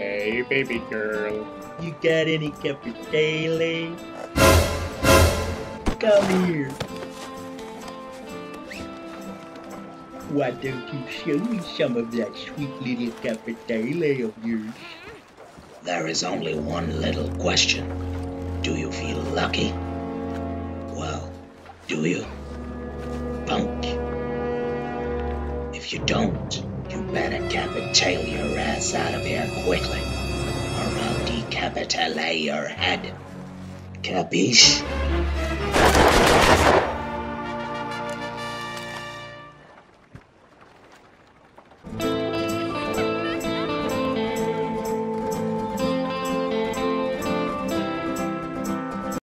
Hey, baby girl. You got any Capitale? Come here. Why don't you show me some of that sweet little Capitale of yours? There is only one little question. Do you feel lucky? Well, do you? Punk. If you don't, you better Capitale your ass out of here quickly, or I'll decapitale your head. Capiche?